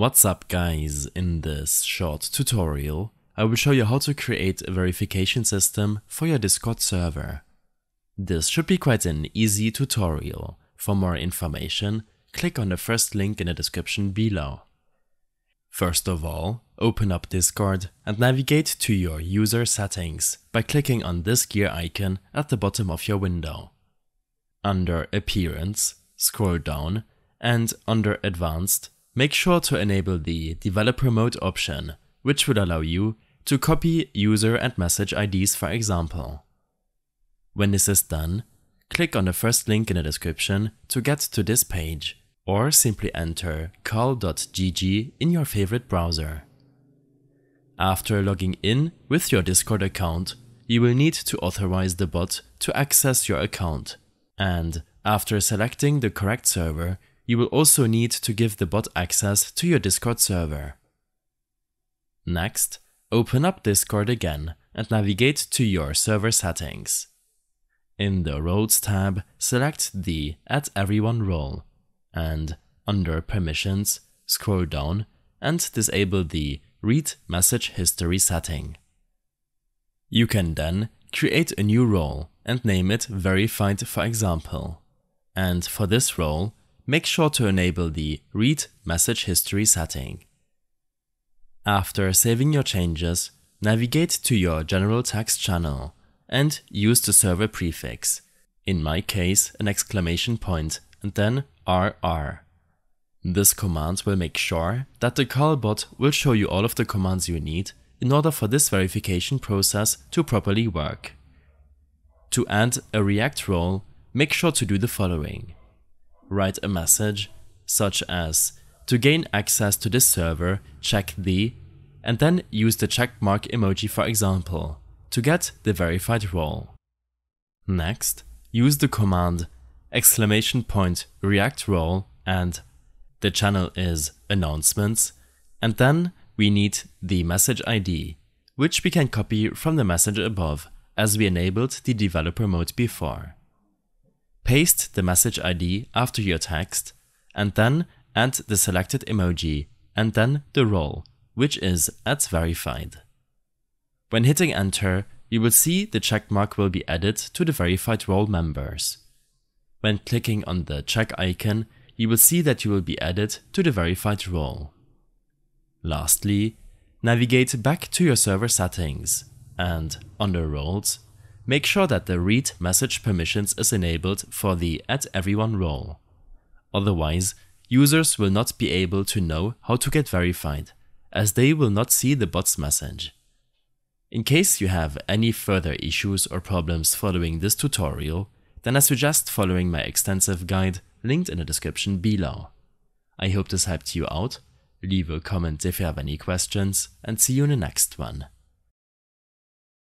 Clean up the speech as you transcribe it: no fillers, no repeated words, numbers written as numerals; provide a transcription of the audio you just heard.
What's up guys, in this short tutorial I will show you how to create a verification system for your Discord server. This should be quite an easy tutorial. For more information, click on the first link in the description below. First of all, open up Discord and navigate to your user settings by clicking on this gear icon at the bottom of your window. Under Appearance, scroll down and under Advanced, make sure to enable the Developer Mode option, which would allow you to copy user and message IDs, for example. When this is done, click on the first link in the description to get to this page, or simply enter carl.gg in your favorite browser. After logging in with your Discord account, you will need to authorize the bot to access your account, and after selecting the correct server, you will also need to give the bot access to your Discord server. Next, open up Discord again and navigate to your server settings. In the Roles tab, select the Add Everyone role and under Permissions, scroll down and disable the Read Message History setting. You can then create a new role and name it Verified, for example. And for this role, make sure to enable the Read Message History setting. After saving your changes, navigate to your general text channel and use the server prefix, in my case an exclamation point and then RR. This command will make sure that the Carl Bot will show you all of the commands you need in order for this verification process to properly work. To add a React role, make sure to do the following. Write a message such as, "To gain access to this server, check the," and then use the checkmark emoji, for example, to get the verified role. Next, use the command !react_role and the channel is announcements, and then we need the message ID, which we can copy from the message above as we enabled the developer mode before. Paste the message ID after your text and then add the selected emoji and then the role, which is @verified. When hitting enter, you will see the checkmark will be added to the verified role members. When clicking on the check icon, you will see that you will be added to the verified role. Lastly, navigate back to your server settings and under Roles, make sure that the Read Message Permissions is enabled for the @everyone role. Otherwise, users will not be able to know how to get verified, as they will not see the bot's message. In case you have any further issues or problems following this tutorial, then I suggest following my extensive guide linked in the description below. I hope this helped you out. Leave a comment if you have any questions, and see you in the next one.